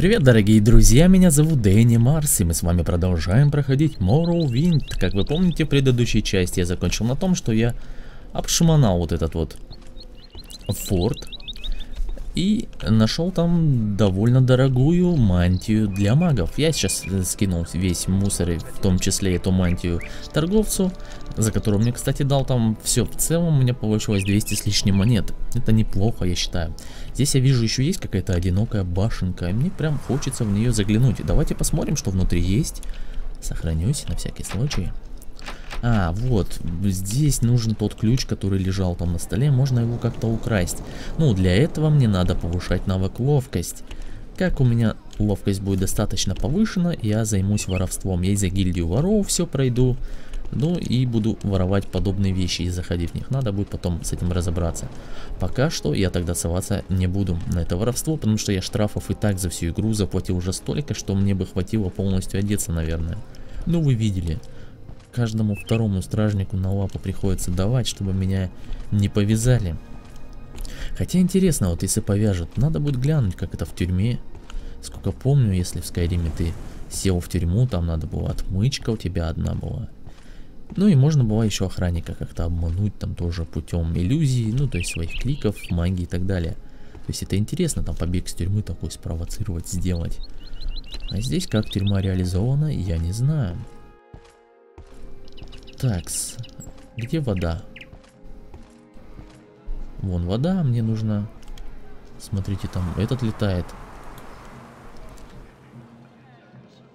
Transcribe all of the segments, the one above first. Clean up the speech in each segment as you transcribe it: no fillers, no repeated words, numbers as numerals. Привет, дорогие друзья, меня зовут Денис Марс, и мы с вами продолжаем проходить Morrowind. Как вы помните, в предыдущей части я закончил на том, что я обшмонал вот этот вот форт и нашел там довольно дорогую мантию для магов. Я сейчас скинул весь мусор, и в том числе эту мантию торговцу, за которую мне, кстати, дал там все. В целом у меня получилось 200 с лишним монет. Это неплохо, я считаю. Здесь я вижу, еще есть какая-то одинокая башенка, и мне прям хочется в нее заглянуть. Давайте посмотрим, что внутри есть. Сохранюсь на всякий случай. А, вот, здесь нужен тот ключ, который лежал там на столе, можно его как-то украсть. Ну, для этого мне надо повышать навык ловкость. Как у меня ловкость будет достаточно повышена, я займусь воровством. Я и за гильдию воров все пройду, ну и буду воровать подобные вещи и заходить в них. Надо будет потом с этим разобраться. Пока что я тогда соваться не буду на это воровство, потому что я штрафов и так за всю игру заплатил уже столько, что мне бы хватило полностью одеться, наверное. Ну, вы видели. Каждому второму стражнику на лапу приходится давать, чтобы меня не повязали. Хотя интересно, вот если повяжут, надо будет глянуть, как это в тюрьме. Сколько помню, если в Скайриме ты сел в тюрьму, там надо было отмычка у тебя одна была. Ну и можно было еще охранника как-то обмануть, там тоже путем иллюзий, ну то есть своих кликов, магии и так далее. То есть это интересно, там побег с тюрьмы такой спровоцировать, сделать. А здесь как тюрьма реализована, я не знаю. Такс, где вода? Вон вода, мне нужна. Смотрите, там этот летает.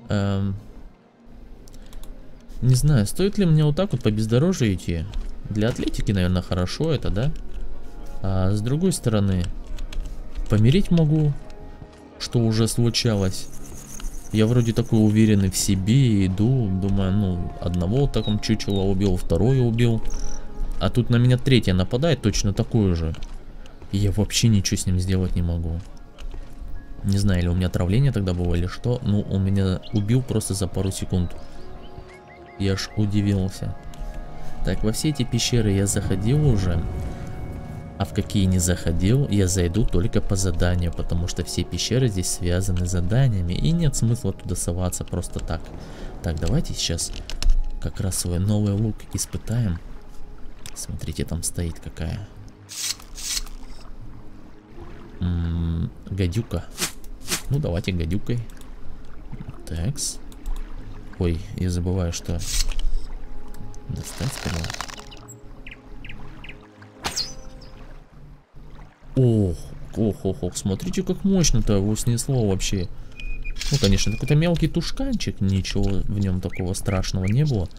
Не знаю, стоит ли мне вот так вот по бездорожью идти. Для атлетики, наверное, хорошо это, да? А с другой стороны, помереть могу, что уже случалось. Я вроде такой уверенный в себе иду, думаю, ну, одного вот таком чучела убил, второе убил. А тут на меня третье нападает, точно такое же. И я вообще ничего с ним сделать не могу. Не знаю, или у меня отравление тогда было, или что. Ну, он меня убил просто за пару секунд. Я аж удивился. Так, во все эти пещеры я заходил уже. А в какие не заходил, я зайду только по заданию, потому что все пещеры здесь связаны с заданиями, и нет смысла туда соваться просто так. Так, давайте сейчас как раз свой новый лук испытаем. Смотрите, там стоит какая. Гадюка. Ну, давайте гадюкой. Такс. Ой, я забываю, что достать сперва. Ох, ох, ох, ох, смотрите, как мощно-то его снесло вообще. Ну, конечно, какой-то мелкий тушканчик, ничего в нем такого страшного не было.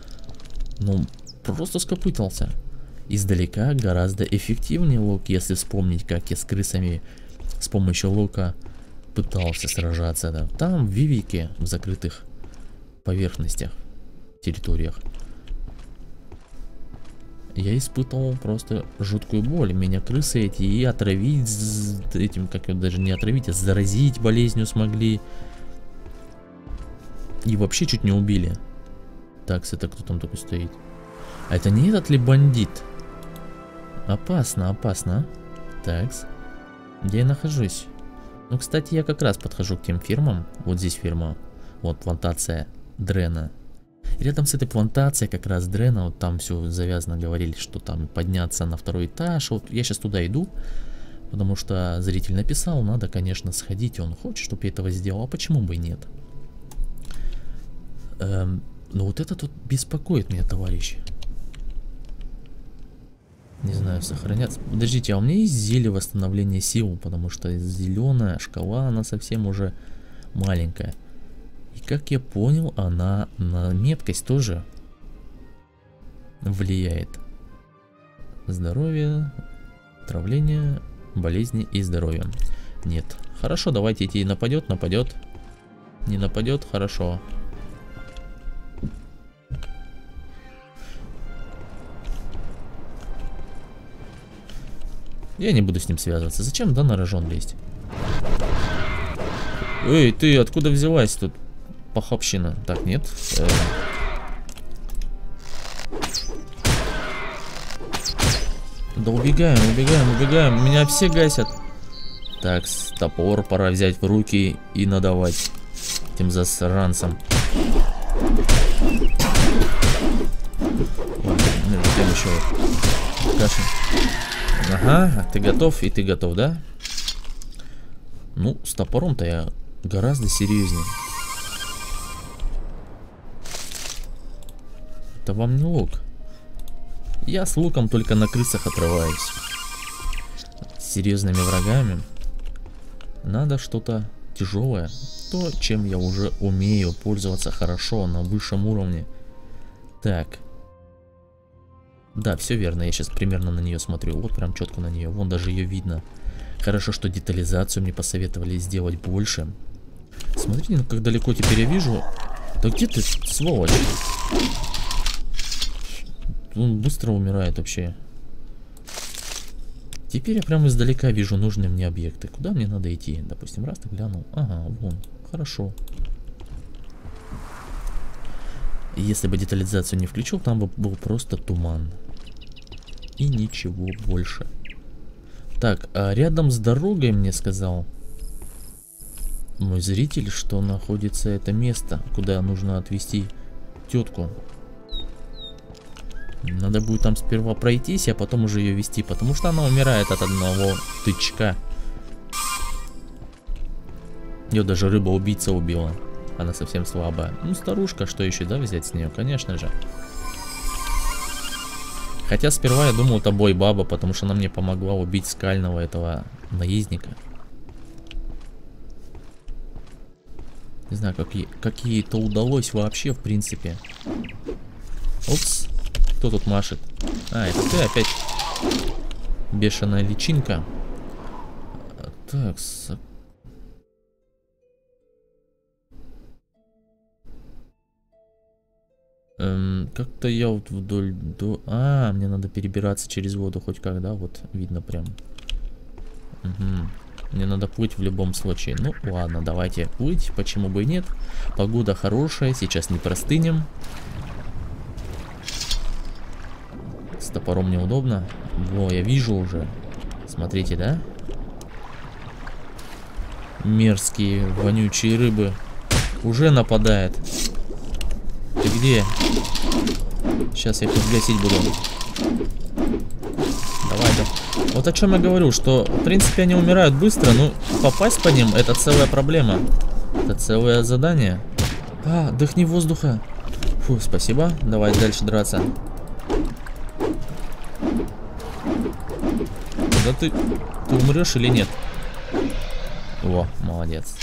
Ну, просто скопытался. Издалека гораздо эффективнее лук, если вспомнить, как я с крысами с помощью лука пытался сражаться. Да. Там в Вивеке, в закрытых поверхностях, территориях. Я испытывал просто жуткую боль. Меня крысы эти и отравить этим, как его даже не отравить, а заразить болезнью смогли. И вообще чуть не убили. Так, это кто там такой стоит? А это не этот ли бандит? Опасно, опасно. Такс. Где я нахожусь? Ну, кстати, я как раз подхожу к тем фирмам. Вот здесь фирма. Вот плантация Дрена. Рядом с этой плантацией как раз Дрена, вот там все завязано, говорили, что там подняться на второй этаж. Вот я сейчас туда иду, потому что зритель написал, надо, конечно, сходить, он хочет, чтобы я этого сделал, а почему бы и нет? Но вот это тут беспокоит меня, товарищи. Не знаю, сохраняться. Подождите, а у меня есть зелье восстановления сил, потому что зеленая шкала, она совсем уже маленькая. И как я понял, она на меткость тоже влияет. Здоровье, отравление, болезни и здоровье. Нет. Хорошо, давайте идти. Нападет, нападет. Не нападет, хорошо. Я не буду с ним связываться. Зачем, да, на рожон лезть? Эй, ты откуда взялась тут? Похабщина. Так, нет. Да убегаем, убегаем, убегаем. Меня все гасят. Так, топор пора взять в руки и надавать этим засранцам. Кашин. Ага, ты готов, и ты готов, да? Ну, с топором-то я гораздо серьезнее. Это вам не лук. Я с луком только на крысах отрываюсь. С серьезными врагами надо что-то тяжелое. То, чем я уже умею пользоваться хорошо на высшем уровне. Так. Да, все верно, я сейчас примерно на нее смотрю. Вот прям четко на нее, вон даже ее видно. Хорошо, что детализацию мне посоветовали сделать больше. Смотрите, ну как далеко теперь я вижу. Да где ты, сволочь? Он быстро умирает вообще. Теперь я прям издалека вижу нужные мне объекты. Куда мне надо идти? Допустим, раз ты глянул. Ага, вон, хорошо. Если бы детализацию не включил, там бы был просто туман. И ничего больше. Так, а рядом с дорогой мне сказал мой зритель, что находится это место, куда нужно отвезти тетку. Надо будет там сперва пройтись, а потом уже ее вести, потому что она умирает от одного тычка. Ее даже рыба-убийца убила. Она совсем слабая. Ну, старушка, что еще, да, взять с нее, конечно же. Хотя сперва я думал, это бой баба, потому что она мне помогла убить скального этого наездника. Не знаю, как ей это удалось вообще, в принципе. Опс, кто тут машет? А, это ты опять, бешеная личинка. Так, как-то я вот вдоль до... А, мне надо перебираться через воду хоть как, да? Вот, видно прям. Угу. Мне надо плыть в любом случае. Ну, ладно, давайте плыть, почему бы и нет. Погода хорошая, сейчас не простынем. С топором неудобно. Во, я вижу уже. Смотрите, да? Мерзкие, вонючие рыбы. Уже нападает. Ты где? Сейчас я их гасить буду. Давай-ка. Вот о чем я говорю, что в принципе они умирают быстро, но попасть по ним это целая проблема. Это целое задание. А, дыхни воздуха. Фу, спасибо. Давай дальше драться. Да ты умрешь или нет? О, молодец.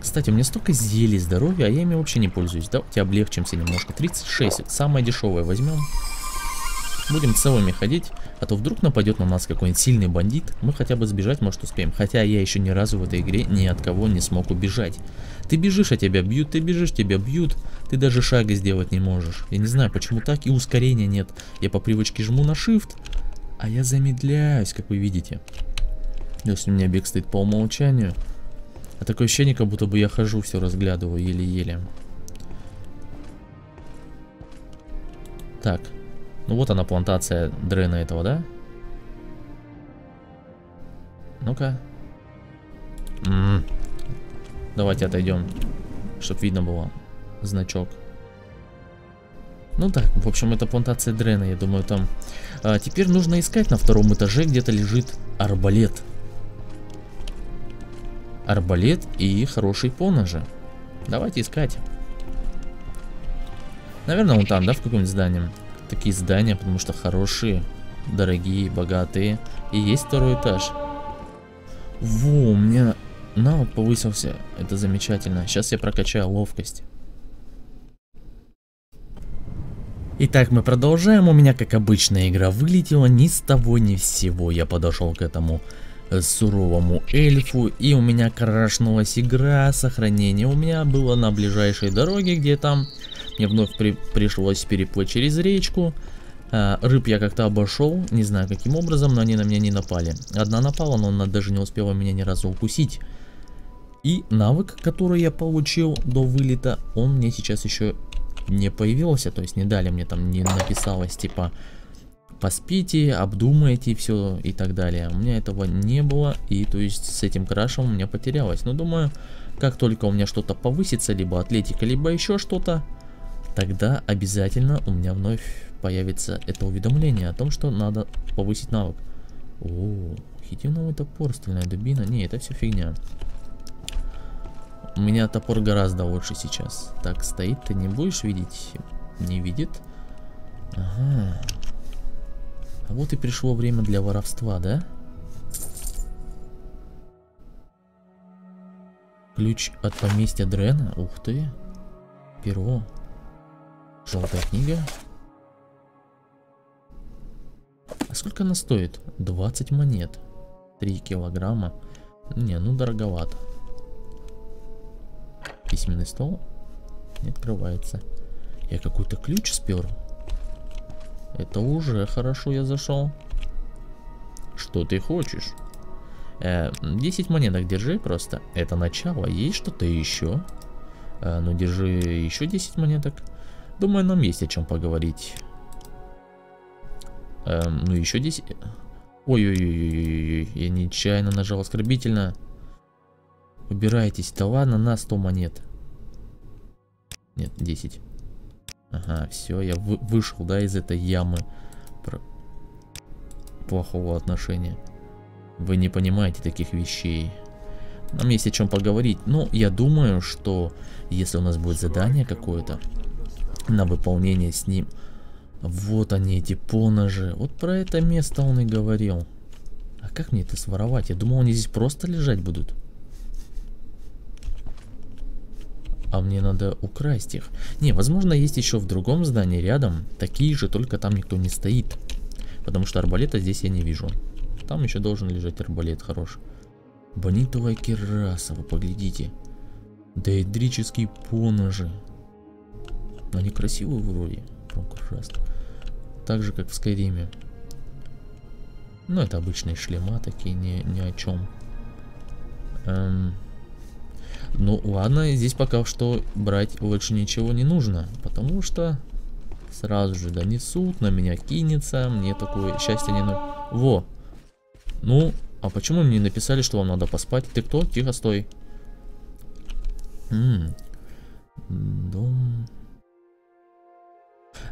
Кстати, у меня столько зелий здоровья, а я ими вообще не пользуюсь. Давайте облегчимся немножко. 36, самое дешевое возьмем. Будем целыми ходить, а то вдруг нападет на нас какой-нибудь сильный бандит. Мы хотя бы сбежать, может, успеем. Хотя я еще ни разу в этой игре ни от кого не смог убежать. Ты бежишь, а тебя бьют, ты бежишь, тебя бьют. Ты даже шага сделать не можешь. Я не знаю, почему так, и ускорения нет. Я по привычке жму на shift, а я замедляюсь, как вы видите. Если у меня бег стоит по умолчанию... А такое ощущение, как будто бы я хожу, все разглядываю еле-еле. Так. Ну вот она, плантация Дрена этого, да? Ну-ка. Давайте отойдем, чтобы видно было значок. Ну так, в общем, это плантация Дрена, я думаю, там. А теперь нужно искать на втором этаже, где-то лежит арбалет. Арбалет и хороший поножи. Давайте искать. Наверное, вон там, да, в каком-нибудь здании. Такие здания, потому что хорошие, дорогие, богатые. И есть второй этаж. Во, у меня навык повысился. Это замечательно. Сейчас я прокачаю ловкость. Итак, мы продолжаем. У меня, как обычно, игра вылетела ни с того ни с сего. Я подошел к этому... суровому эльфу, и у меня крашнулась игра, сохранение у меня было на ближайшей дороге, где там мне вновь пришлось переплыть через речку. Рыб я как-то обошел, не знаю каким образом, но они на меня не напали. Одна напала, но она даже не успела меня ни разу укусить. И навык, который я получил до вылета, он мне сейчас еще не появился, то есть не дали мне там, не написалось типа поспите, обдумайте все и так далее. У меня этого не было, и то есть с этим крашем у меня потерялось. Но думаю, как только у меня что-то повысится, либо атлетика, либо еще что-то, тогда обязательно у меня вновь появится это уведомление о том, что надо повысить навык. О, хитиновый топор, стальная дубина. Не, это все фигня. У меня топор гораздо лучше сейчас. Так, стоит, ты не будешь видеть? Не видит. Ага. А вот и пришло время для воровства, да? Ключ от поместья Дрена. Ух ты. Перо. Желтая книга. А сколько она стоит? 20 монет. 3 килограмма. Не, ну дороговато. Письменный стол не открывается. Я какой-то ключ спер. Это уже хорошо, я зашел. Что ты хочешь? 10 монеток держи просто. Это начало. Есть что-то еще? Ну, держи еще 10 монеток. Думаю, нам есть о чем поговорить. Ну, еще 10... Ой-ой-ой-ой-ой. Я нечаянно нажал оскорбительно. Убирайтесь. Да ладно, на 100 монет. Нет, 10. Ага, все, я вышел, да, из этой ямы плохого отношения. Вы не понимаете таких вещей. Нам есть о чем поговорить. Но я думаю, что если у нас будет задание какое-то на выполнение с ним... Вот они, эти поножи. Вот про это место он и говорил. А как мне это своровать? Я думал, они здесь просто лежать будут. А мне надо украсть их. Не, возможно, есть еще в другом здании рядом такие же, только там никто не стоит. Потому что арбалета здесь я не вижу. Там еще должен лежать арбалет хороший. Бонитовая кераса, вы поглядите. Дейдрические поножи. Они красивые вроде. Прям ужасно. Так же, как в Скайриме. Ну, это обычные шлема, такие ни о чем. Ну ладно, здесь пока что брать лучше ничего не нужно, потому что сразу же донесут, на меня кинется, мне такое счастье не нужно. Во! Ну, а почему мне написали, что вам надо поспать? Ты кто? Тихо, стой. Дом...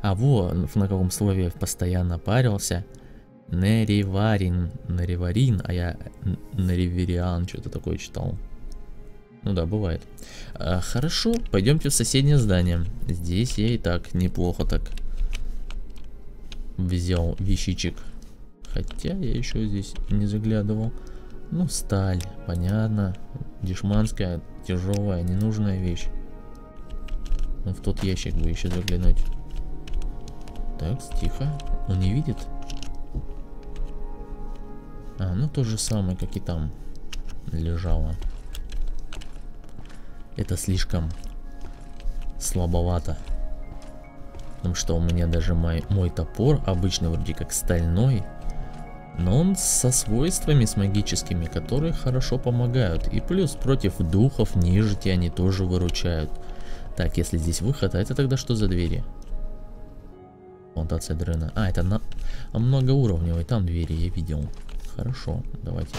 А во, на каком слове постоянно парился. Нереварин. Нереварин, а я Неревериан что-то такое читал. Ну да, бывает. Хорошо, пойдемте в соседнее здание. Здесь я и так неплохо так взял вещичек. Хотя я еще здесь не заглядывал. Ну, сталь, понятно. Дешманская, тяжелая, ненужная вещь. Ну, в тот ящик бы еще заглянуть. Так, тихо. Он не видит. А, ну то же самое, как и там лежало. Это слишком слабовато. Потому что у меня даже мой топор, обычно вроде как стальной, но он со свойствами, с магическими, которые хорошо помогают. И плюс против духов, нежити они тоже выручают. Так, если здесь выход, а это тогда что за двери? Плантация Дрена. А, это на... многоуровневый. Там двери я видел. Хорошо, давайте.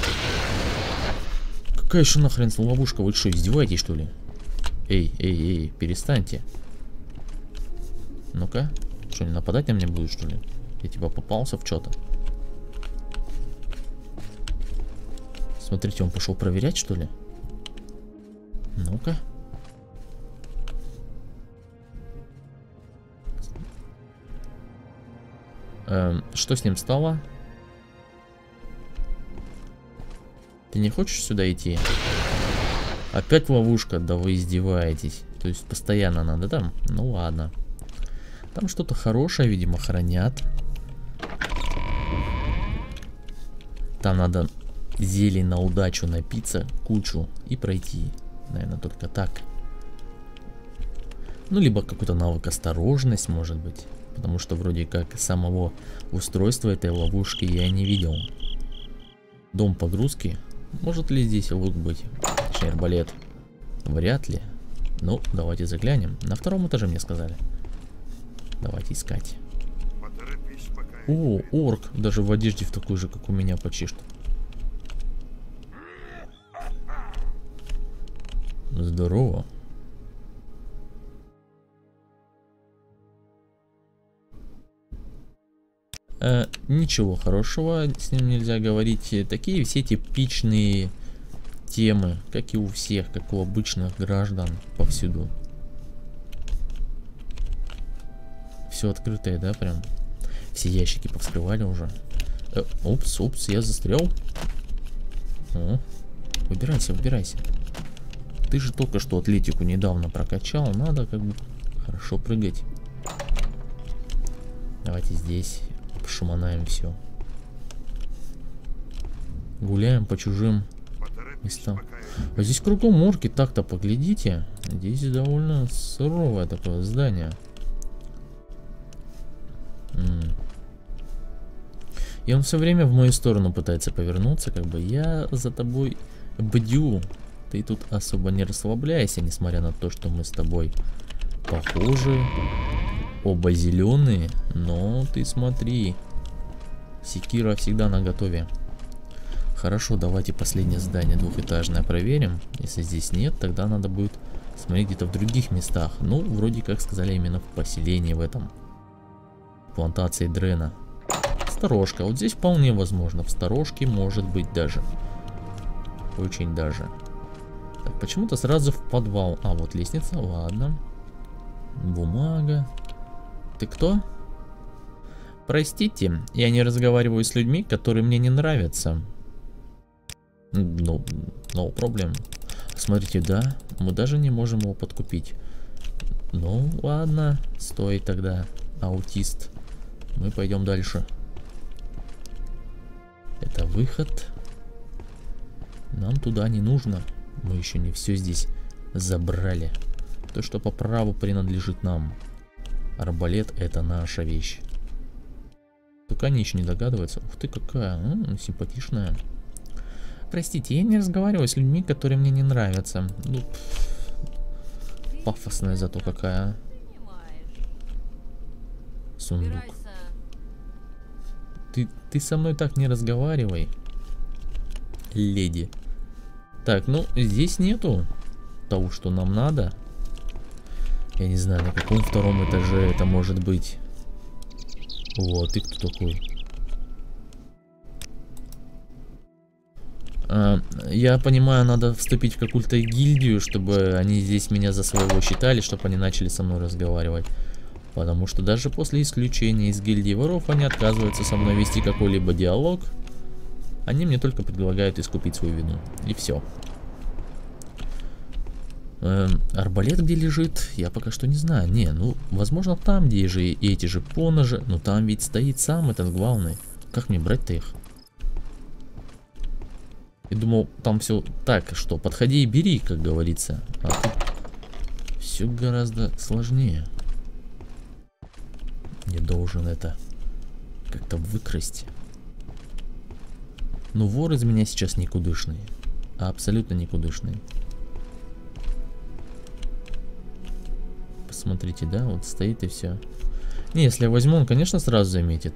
Какая еще нахрен ловушка? Вы что, издеваетесь, что ли? Эй, эй, эй, перестаньте. Ну-ка. Что, не нападать на меня будут, что ли? Я типа попался в что-то. Смотрите, он пошел проверять, что ли? Ну-ка. Что с ним стало? Ты не хочешь сюда идти? Опять ловушка, да вы издеваетесь. То есть постоянно надо там? Ну ладно. Там что-то хорошее, видимо, хранят. Там надо зелень на удачу напиться, кучу, и пройти. Наверное, только так. Ну, либо какой-то навык осторожность, может быть. Потому что вроде как самого устройства этой ловушки я не видел. Дом погрузки. Может ли здесь лук быть? Точнее, арбалет. Вряд ли. Ну, давайте заглянем. На втором этаже мне сказали. Давайте искать. Поторопись, пока О, орк, даже в одежде в такой же, как у меня почти что. Здорово. Ничего хорошего с ним нельзя говорить. Такие все типичные темы, как и у всех, как у обычных граждан повсюду. Все открытое, да, прям? Все ящики повскрывали уже. Опс, опс, я застрял. О, выбирайся, выбирайся. Ты же только что атлетику недавно прокачал. Надо как бы хорошо прыгать. Давайте здесь пошуманаем все. Гуляем по чужим местам. А здесь кругом орки, так-то поглядите. Здесь довольно суровое такое здание. И он все время в мою сторону пытается повернуться. Как бы я за тобой бдю. Ты тут особо не расслабляйся, несмотря на то, что мы с тобой похожи. Оба зеленые, но ты смотри. Секира всегда наготове. Хорошо, давайте последнее здание двухэтажное проверим. Если здесь нет, тогда надо будет смотреть где-то в других местах. Ну, вроде как сказали, именно в поселении в этом. Плантации Дрена. Сторожка. Вот здесь вполне возможно. В сторожке может быть даже. Очень даже. Так, почему-то сразу в подвал. А, вот лестница. Ладно. Бумага. Ты кто? Простите, я не разговариваю с людьми, которые мне не нравятся. Ну, no problem. Смотрите, да, мы даже не можем его подкупить. Ну, ладно, стой тогда, аутист. Мы пойдем дальше. Это выход. Нам туда не нужно. Мы еще не все здесь забрали. То, что по праву принадлежит нам. Арбалет — это наша вещь. Только они еще не догадываются. Ух ты, какая симпатичная. Простите, я не разговариваю с людьми, которые мне не нравятся. Ну, пафосная зато какая. Сундук. Ты со мной так не разговаривай, леди. Так, ну, здесь нету того, что нам надо. Я не знаю, на каком втором этаже это может быть. О, а ты кто такой? А, я понимаю, надо вступить в какую-то гильдию, чтобы они здесь меня за своего считали, чтобы они начали со мной разговаривать. Потому что даже после исключения из гильдии воров они отказываются со мной вести какой-либо диалог. Они мне только предлагают искупить свою вину. И все. Арбалет где лежит, я пока что не знаю. Не, ну, возможно, там, где же и эти же поножи. Но там ведь стоит сам этот главный. Как мне брать-то их? Я думал, там все так, что подходи и бери, как говорится. А тут все гораздо сложнее. Я должен это как-то выкрасть. Но вор из меня сейчас никудышный. Абсолютно никудышный. Смотрите, да, вот стоит и все. Не, если я возьму, он, конечно, сразу заметит.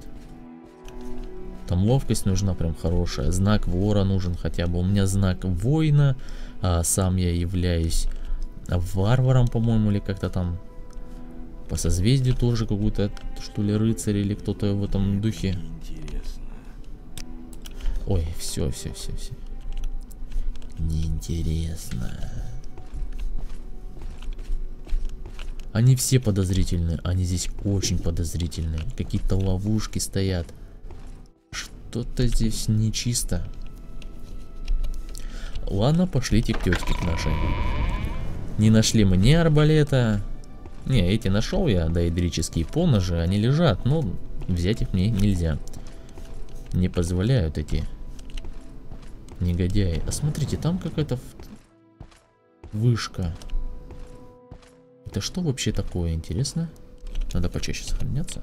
Там ловкость нужна прям хорошая. Знак вора нужен хотя бы. У меня знак воина. А сам я являюсь варваром, по-моему, или как-то там. По созвездию тоже какой-то, что ли, рыцарь или кто-то в этом духе. Ой, все, все, все, все. Неинтересно. Они все подозрительные, они здесь очень подозрительные. Какие-то ловушки стоят. Что-то здесь нечисто. Ладно, пошлите к тетке к нашей. Не нашли мы ни арбалета. Не, эти нашел я, да, идрические поножи, они лежат, но взять их мне нельзя. Не позволяют эти негодяи. А смотрите, там какая-то вышка. Это что вообще такое, интересно? Надо почаще сохраняться.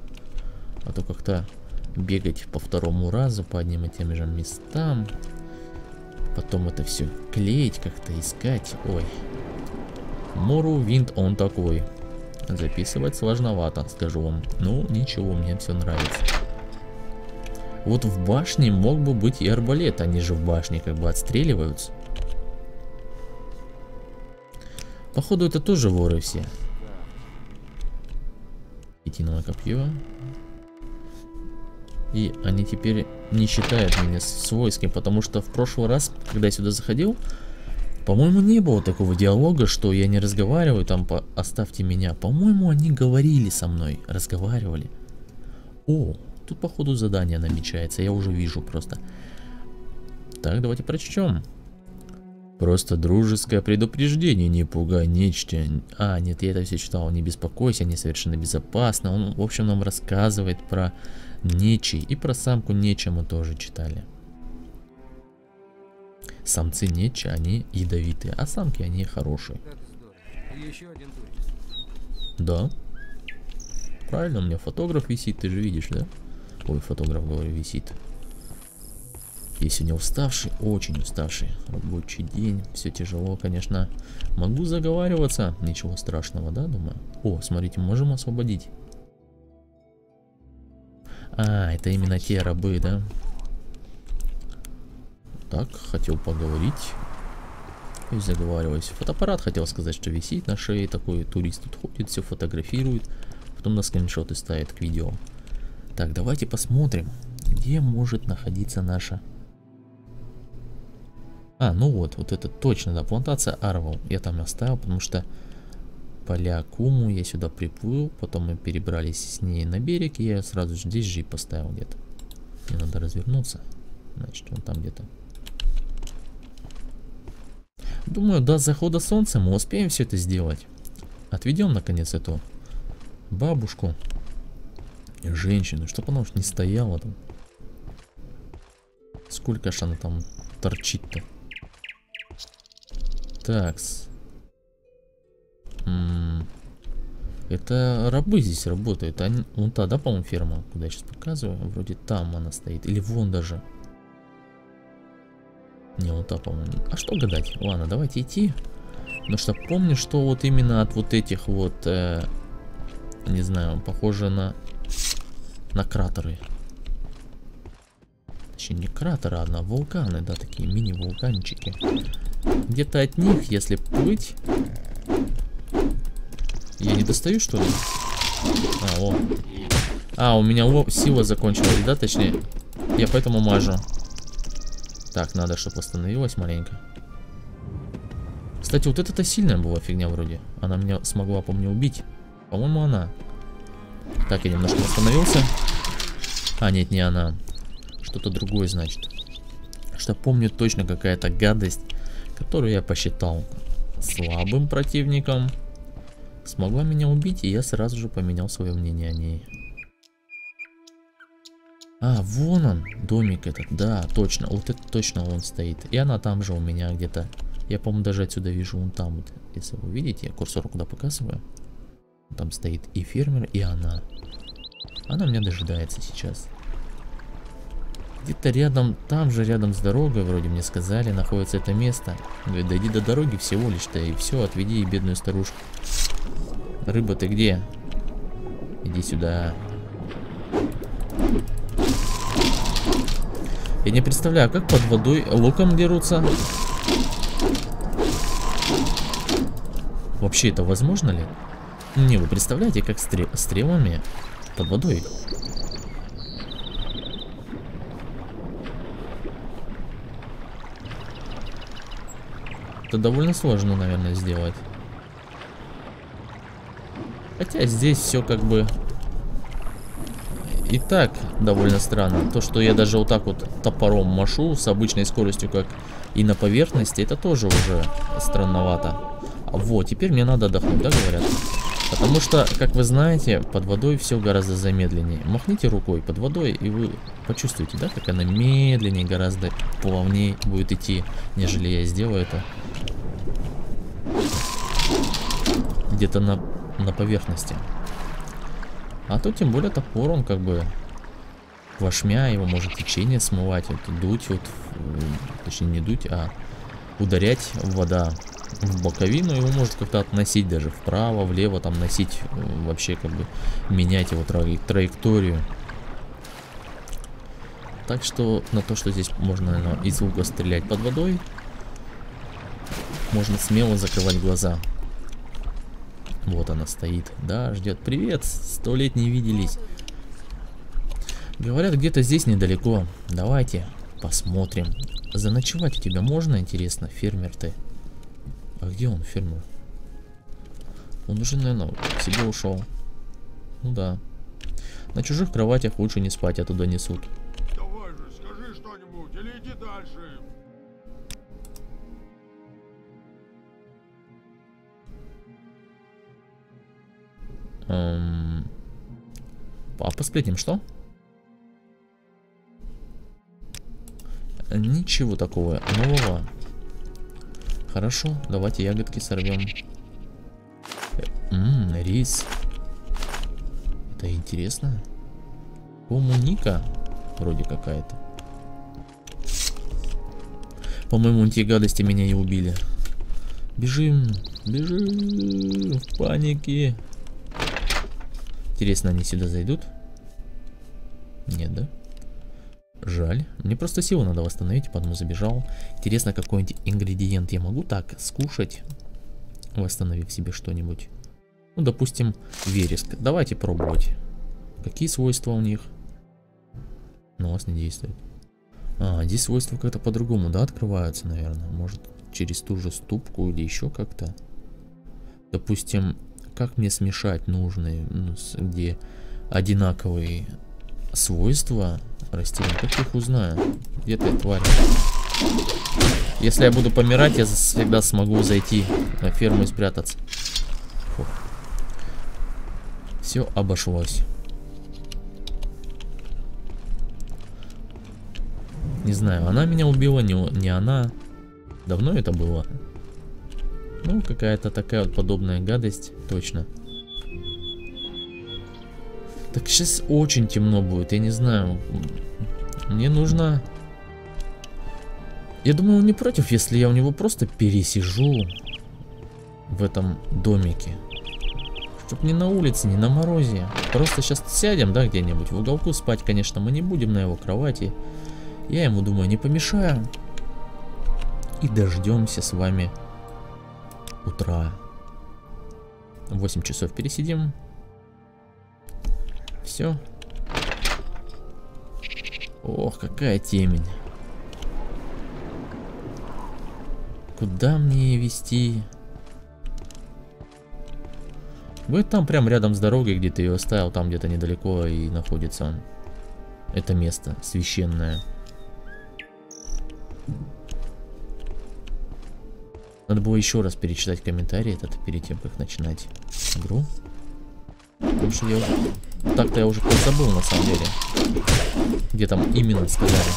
А то как-то бегать по второму разу, по одним и тем же местам. Потом это все клеить, как-то искать. Ой. Morrowind он такой. Записывать сложновато, скажу вам. Ну, ничего, мне все нравится. Вот в башне мог бы быть и арбалет, они же в башне как бы отстреливаются. Походу это тоже воры все. Титановое копье. И они теперь не считают меня с войском, потому что в прошлый раз, когда я сюда заходил, по-моему, не было такого диалога, что я не разговариваю, там оставьте меня. По-моему, они говорили со мной, разговаривали. О, тут походу задание намечается, я уже вижу просто. Так, давайте прочтем. Просто дружеское предупреждение, не пугай нечто. А, нет, я это все читал, не беспокойся, они совершенно безопасны. Он, в общем, нам рассказывает про нечий и про самку неча мы тоже читали. Самцы нечи, они ядовитые, а самки они хорошие. Да. Правильно, у меня фотограф висит, ты же видишь, да? Ой, фотограф, говорю, висит. Я сегодня уставший, очень уставший. Рабочий день, все тяжело, конечно. Могу заговариваться, ничего страшного, да, думаю? О, смотрите, можем освободить. А, это именно те рабы, да? Так, хотел поговорить. И заговариваюсь. Фотоаппарат, хотел сказать, что висит на шее. Такой турист тут ходит, все фотографирует. Потом на скриншоты ставит к видео. Так, давайте посмотрим, где может находиться наша... А, ну вот, вот это точно, да, плантация Арвал. Я там оставил, потому что поля Куму я сюда приплыл, потом мы перебрались с ней на берег, и я сразу же здесь же и поставил где-то. Мне надо развернуться, значит, он там где-то. Думаю, до захода солнца мы успеем все это сделать. Отведем, наконец, эту бабушку, женщину, чтобы она уж не стояла там. Сколько ж она там торчит-то? Такс. Это рабы здесь работают. Они... Вон та, да, по-моему, ферма, куда я сейчас показываю? Вроде там она стоит. Или вон даже. Не, вон та, по-моему. А что гадать? Ладно, давайте идти. Потому что помню, что вот именно от вот этих вот... не знаю, похоже на кратеры. Точнее, не кратеры, а на вулканы, да, такие мини-вулканчики. Где-то от них, если плыть... Я не достаю, что ли? А, о. А, у меня сила закончилась, да, точнее. Я поэтому мажу. Так, надо, чтобы остановилась маленько. Кстати, вот это-то сильная была фигня вроде. Она меня смогла, по мне, убить. По-моему, она. Так, я немножко остановился. А, нет, не она. Что-то другое, значит. Что помню точно какая-то гадость, которую я посчитал слабым противником, смогла меня убить, и я сразу же поменял свое мнение о ней. А, вон он, домик этот, да, точно, вот это точно он стоит. И она там же у меня где-то. Я, по-моему, даже отсюда вижу, он там, вот, если вы видите, я курсор куда показываю. Там стоит и фермер, и она. Она меня дожидается сейчас. Где-то рядом, там же рядом с дорогой, вроде мне сказали, находится это место. Говорит, дойди до дороги всего лишь-то, и все, отведи бедную старушку. Рыба, ты где? Иди сюда. Я не представляю, как под водой луком дерутся. Вообще это возможно ли? Не, вы представляете, как стрелами под водой? Это довольно сложно, наверное, сделать. Хотя здесь все как бы и так довольно странно. То, что я даже вот так вот топором машу с обычной скоростью, как и на поверхности, это тоже уже странновато. Вот, теперь мне надо отдохнуть, да, говорят? Потому что, как вы знаете, под водой все гораздо замедленнее. Махните рукой под водой, и вы почувствуете, да, как она медленнее, гораздо плавнее будет идти, нежели я сделаю это где-то на поверхности. А то тем более топор, он как бы плашмя, его может течение смывать, вот, дуть, вот, точнее не дуть, а ударять вода в боковину, его может как-то относить даже вправо, влево, там носить, вообще как бы менять его траекторию. Так что на то, что здесь можно, наверное, из лука стрелять под водой, можно смело закрывать глаза. Вот она стоит, да, ждет. Привет, 100 лет не виделись. Говорят, где-то здесь недалеко. Давайте посмотрим. Заночевать у тебя можно, интересно, фермер ты? А где он, фермер? Он уже, наверное, к себе ушел. Ну да. На чужих кроватях лучше не спать, оттуда несут. Давай же, скажи что-нибудь, или иди дальше. Папа, сплетим, что? Ничего такого нового. Хорошо, давайте ягодки сорвем. Рис. Это интересно. Коммуника вроде какая-то. По-моему, те гадости меня и убили. Бежим, бежим в панике. Интересно, они сюда зайдут? Нет, да? Жаль. Мне просто силу надо восстановить, поэтому забежал. Интересно, какой-нибудь ингредиент я могу так скушать, восстановив себе что-нибудь. Ну, допустим, вереск. Давайте пробовать. Какие свойства у них? Но у вас не действует. А, здесь свойства как-то по-другому, да, открываются, наверное. Может, через ту же ступку или еще как-то. Допустим, как мне смешать нужные, ну, где одинаковые свойства растений? Как я их узнаю? Где ты, тварь? Если я буду помирать, я всегда смогу зайти на ферму и спрятаться. Фу. Все обошлось. Не знаю, она меня убила, не она. Давно это было? Ну, какая-то такая вот подобная гадость, точно. Так, сейчас очень темно будет, я не знаю. Мне нужно... Я думаю, он не против, если я у него просто пересижу в этом домике. Чтоб не на улице, не на морозе. Просто сейчас сядем, да, где-нибудь в уголку. Спать, конечно, мы не будем на его кровати. Я ему, думаю, не помешаю. И дождемся с вами утра. 8 часов пересидим. Все. Ох, какая темень. Куда мне вести? Вы там прям рядом с дорогой, где ты ее оставил, там где-то недалеко и находится он. Это место священное. Надо было еще раз перечитать комментарий этот перед тем, как начинать игру. Потому что я уже... Так-то я уже подзабыл, на самом деле. Где там именно сказали.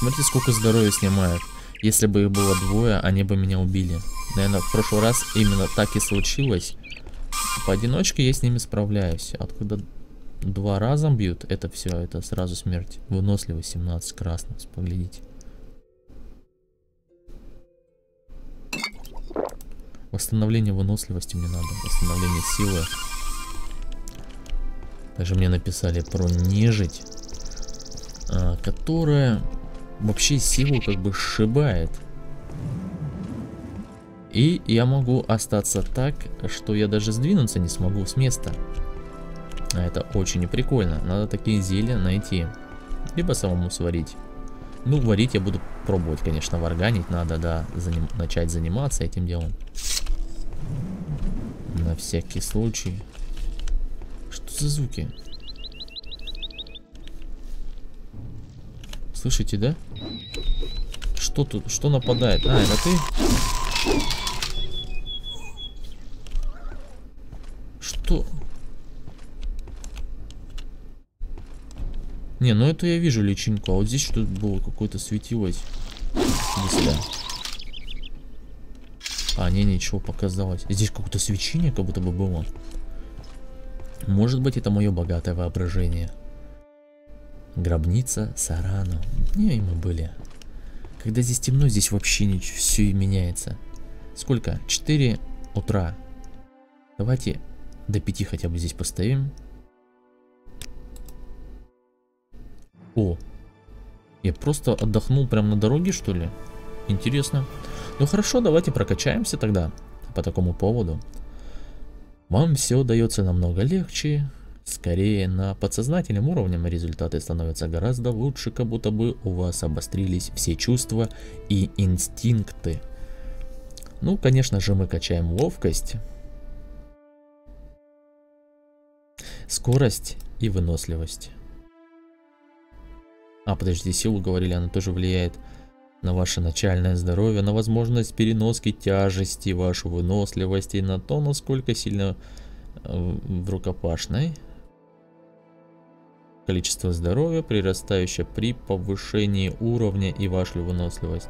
Смотрите, сколько здоровья снимают. Если бы их было двое, они бы меня убили. Наверное, в прошлый раз именно так и случилось. Поодиночке я с ними справляюсь. Откуда два раза бьют, это все, это сразу смерть. Выносливость 17 красных, поглядите. Восстановление выносливости мне надо. Восстановление силы. Также мне написали про нежить, которая вообще силу как бы сшибает. И я могу остаться так, что я даже сдвинуться не смогу с места. А это очень неприкольно. Надо такие зелья найти. Либо самому сварить. Ну, варить я буду пробовать, конечно, варганить надо, да, начать заниматься этим делом. На всякий случай. Что за звуки? Слышите, да? Что тут? Что нападает? А, это ты? Что? Не, ну это я вижу личинку, а вот здесь что-то было, какое-то светилось. Здесь, да. А, не, ничего, показалось. Здесь какое-то свечение как будто бы было. Может быть, это мое богатое воображение. Гробница Сарану. Не, и мы были. Когда здесь темно, здесь вообще ничего, все и меняется. Сколько? 4 утра. Давайте до 5 хотя бы здесь поставим. О, я просто отдохнул прямо на дороге, что ли? Интересно. Ну хорошо, давайте прокачаемся тогда по такому поводу. Вам все дается намного легче. Скорее, на подсознательном уровне результаты становятся гораздо лучше, как будто бы у вас обострились все чувства и инстинкты. Ну, конечно же, мы качаем ловкость, скорость и выносливость. А, подожди, силу говорили, она тоже влияет на ваше начальное здоровье, на возможность переноски тяжести, вашу выносливость и на то, насколько сильно в рукопашной. Количество здоровья, прирастающее при повышении уровня, и вашу выносливость.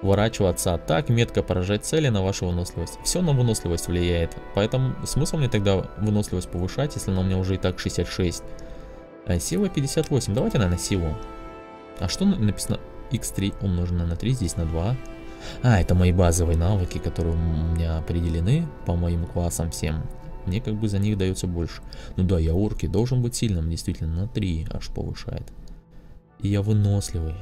Уворачиваться атак, метко поражать цели на вашу выносливость. Все на выносливость влияет. Поэтому смысл мне тогда выносливость повышать, если она у меня уже и так 66. А сила 58. Давайте, наверное, силу. А что написано? Х3 умноженное на 3, здесь на 2. А, это мои базовые навыки, которые у меня определены по моим классам всем. Мне как бы за них дается больше. Ну да, я орки, должен быть сильным, действительно, на 3 аж повышает. И я выносливый.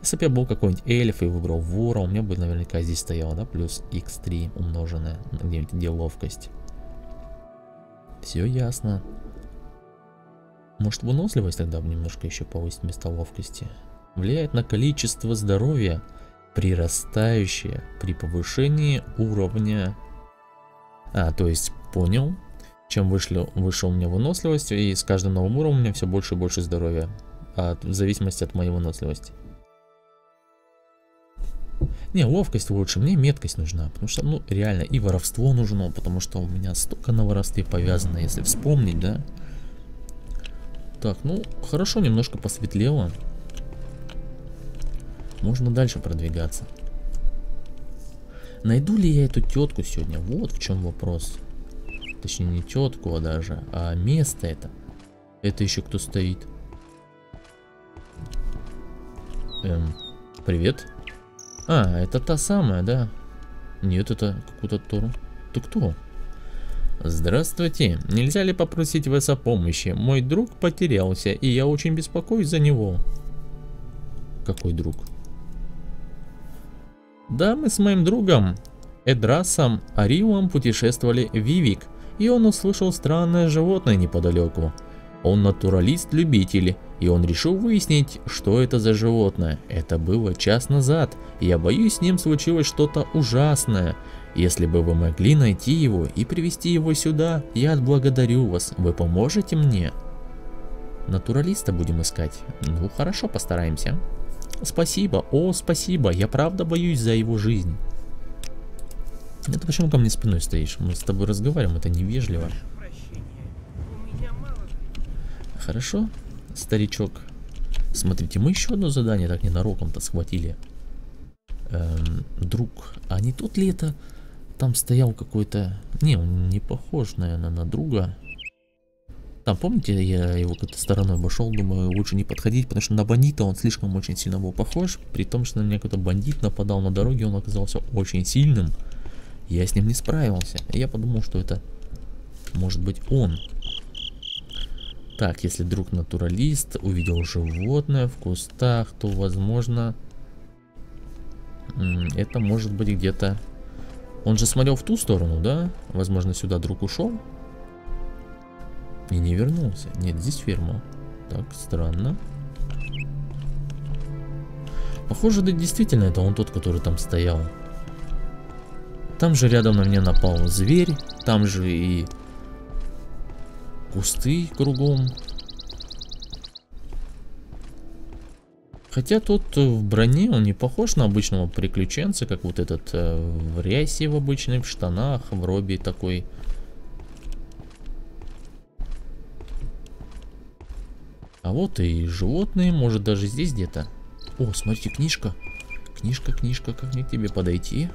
Если бы я был какой-нибудь эльф и выбрал вора, у меня бы наверняка здесь стояло, да, плюс x3 умноженное на где-нибудь где ловкость. Все ясно. Может, выносливость тогда немножко еще повысить вместо ловкости? Влияет на количество здоровья, прирастающее при повышении уровня. А, то есть понял, чем выше у меня выносливость, и с каждым новым уровнем у меня все больше и больше здоровья, в зависимости от моей выносливости. Не, ловкость лучше, мне меткость нужна, потому что, ну, реально, и воровство нужно, потому что у меня столько на воровстве повязано, если вспомнить, да. Так, ну, хорошо, немножко посветлело. Можно дальше продвигаться. Найду ли я эту тетку сегодня? Вот в чем вопрос. Точнее, не тетку, а даже, а место это. Это еще кто стоит? Привет. А, это та самая, да? Нет, это какую-то Тору. Ты кто? Здравствуйте. Нельзя ли попросить вас о помощи? Мой друг потерялся, и я очень беспокоюсь за него. Какой друг? Да, мы с моим другом Эдрасом Ариулом путешествовали в Вивек, и он услышал странное животное неподалеку. Он натуралист-любитель, и он решил выяснить, что это за животное. Это было час назад, и я боюсь, с ним случилось что-то ужасное. Если бы вы могли найти его и привести его сюда, я отблагодарю вас. Вы поможете мне? Натуралиста будем искать. Ну хорошо, постараемся. Спасибо, о, спасибо, я правда боюсь за его жизнь. Это почему ко мне спиной стоишь? Мы с тобой разговариваем, это невежливо. Хорошо, старичок. Смотрите, мы еще одно задание так ненароком-то схватили. Друг. А не тот ли это? Там стоял какой-то... Не, он не похож, наверное, на друга. Там, помните, я его как-то стороной обошел, думаю, лучше не подходить, потому что на бандита он слишком очень сильно был похож. При том, что на меня какой-то бандит нападал на дороге, он оказался очень сильным. Я с ним не справился. Я подумал, что это может быть он. Так, если друг натуралист увидел животное в кустах, то, возможно, это может быть где-то... Он же смотрел в ту сторону, да? Возможно, сюда друг ушел и не вернулся. Нет, здесь ферма. Так, странно. Похоже, да, действительно, это он тот, который там стоял. Там же рядом на меня напал зверь, там же и... кусты кругом. Хотя тот в броне, он не похож на обычного приключенца, как вот этот в рясе в обычной, в штанах, в робе такой. А вот и животные, может даже здесь где-то. О, смотрите, книжка. Книжка, книжка, как мне к тебе подойти?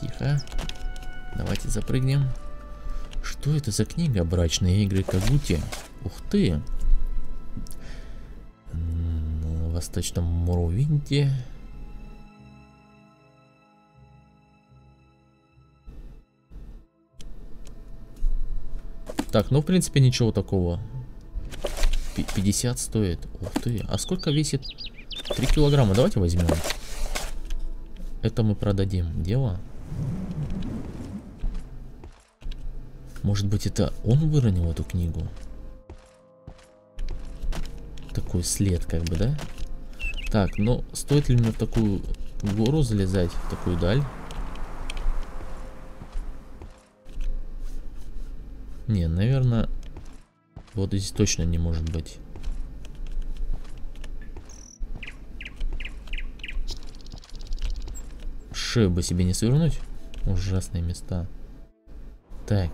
Тихо. Давайте запрыгнем. Что это за книга? Брачные игры Кагути. Ух ты. В восточном Морровинде. Так, ну в принципе ничего такого. 50 стоит. Ух ты, а сколько весит? 3 килограмма, давайте возьмем. Это мы продадим. Дело. Может быть, это он выронил эту книгу? Такой след, как бы, да? Так, но стоит ли мне в такую гору залезать, в такую даль? Не, наверное, вот здесь точно не может быть. Шею бы себе не свернуть. Ужасные места. Так,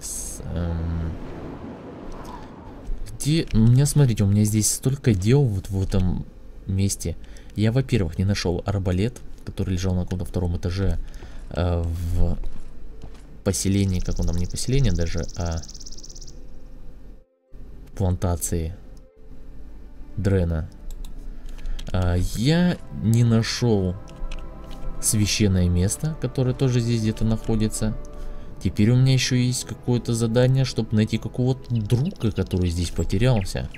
где... У меня, смотрите, у меня здесь столько дел вот в этом месте. Я, во-первых, не нашел арбалет, который лежал на каком-то втором этаже в поселении, как он там, не поселение даже, а плантации Дрена. Я не нашел священное место, которое тоже здесь где-то находится. Теперь у меня еще есть какое-то задание, чтобы найти какого-то друга, который здесь потерялся.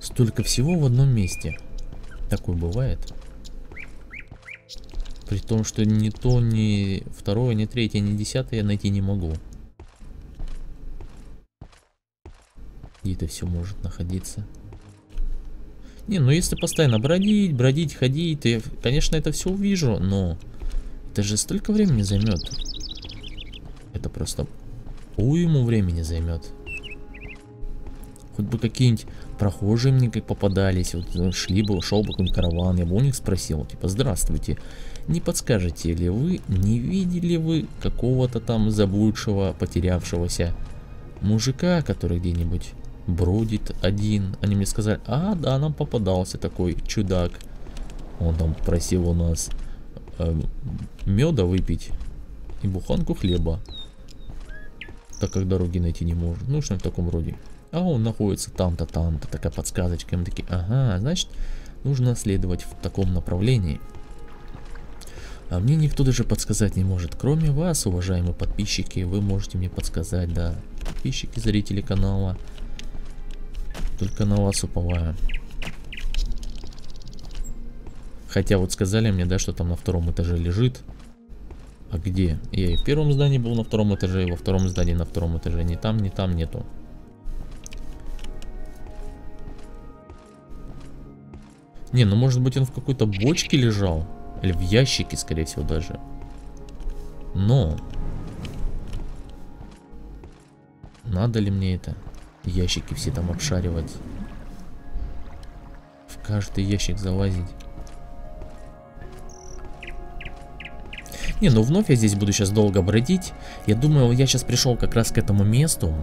Столько всего в одном месте. Такое бывает. При том, что ни то, ни второе, ни третье, ни десятое я найти не могу. Где-то все может находиться. Не, ну если постоянно бродить, ходить, то я, конечно, это все увижу, но это же столько времени займет. Это просто уйму времени займет. Хоть бы какие-нибудь прохожие мне как попадались, вот шел бы какой-нибудь караван, я бы у них спросил, типа, здравствуйте, не подскажете ли вы, не видели вы какого-то там заблудшего, потерявшегося мужика, который где-нибудь бродит один? Они мне сказали, а, да, нам попадался такой чудак, он там просил у нас меда выпить и буханку хлеба, так как дороги найти не может, ну что в таком роде. А он находится там-то, там-то, такая подсказочка. Мы такие, ага, значит, нужно следовать в таком направлении. А мне никто даже подсказать не может, кроме вас, уважаемые подписчики. Вы можете мне подсказать, да, подписчики, зрители канала. Только на вас уповаю. Хотя вот сказали мне, да, что там на втором этаже лежит. А где? Я и в первом здании был на втором этаже, и во втором здании на втором этаже. Ни там нету. Не, ну может быть он в какой-то бочке лежал. Или в ящике, скорее всего, даже. Но надо ли мне это? Ящики все там обшаривать. В каждый ящик залазить. Не, ну вновь я здесь буду сейчас долго бродить. Я думаю, я сейчас пришел как раз к этому месту.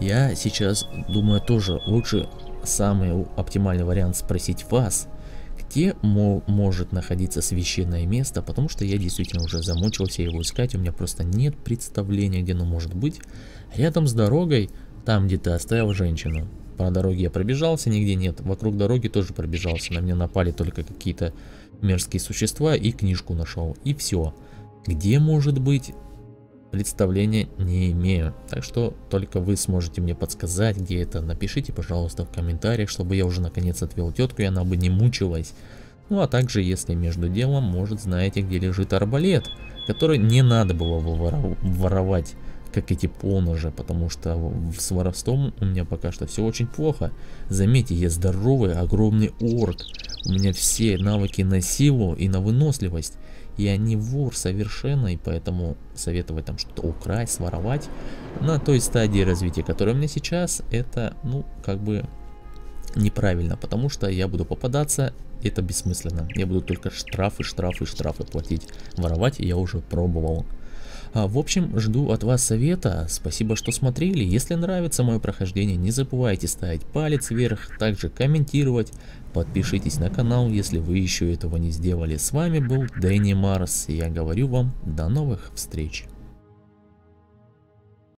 Я сейчас думаю тоже лучше, самый оптимальный вариант спросить вас, где может находиться священное место, потому что я действительно уже замучился его искать, у меня просто нет представления, где оно может быть. Рядом с дорогой, там где ты оставил женщину. По дороге я пробежался, нигде нет, вокруг дороги тоже пробежался, на меня напали только какие-то мерзкие существа и книжку нашел, и все. Где может быть, представления не имею, так что только вы сможете мне подсказать, где это. Напишите, пожалуйста, в комментариях, чтобы я уже наконец отвел тетку и она бы не мучилась. Ну а также, если между делом, может, знаете, где лежит арбалет, который не надо было воровать, как эти поножи, потому что с воровством у меня пока что все очень плохо. Заметьте, я здоровый, огромный орк, у меня все навыки на силу и на выносливость. Я не вор совершенно, и поэтому советовать там что-то украсть, своровать на той стадии развития, которая у меня сейчас, это, ну, как бы неправильно, потому что я буду попадаться, это бессмысленно. Я буду только штрафы платить. Воровать я уже пробовал. В общем, жду от вас совета. Спасибо, что смотрели. Если нравится мое прохождение, не забывайте ставить палец вверх, также комментировать. Подпишитесь на канал, если вы еще этого не сделали. С вами был Денис Марс. Я говорю вам, до новых встреч.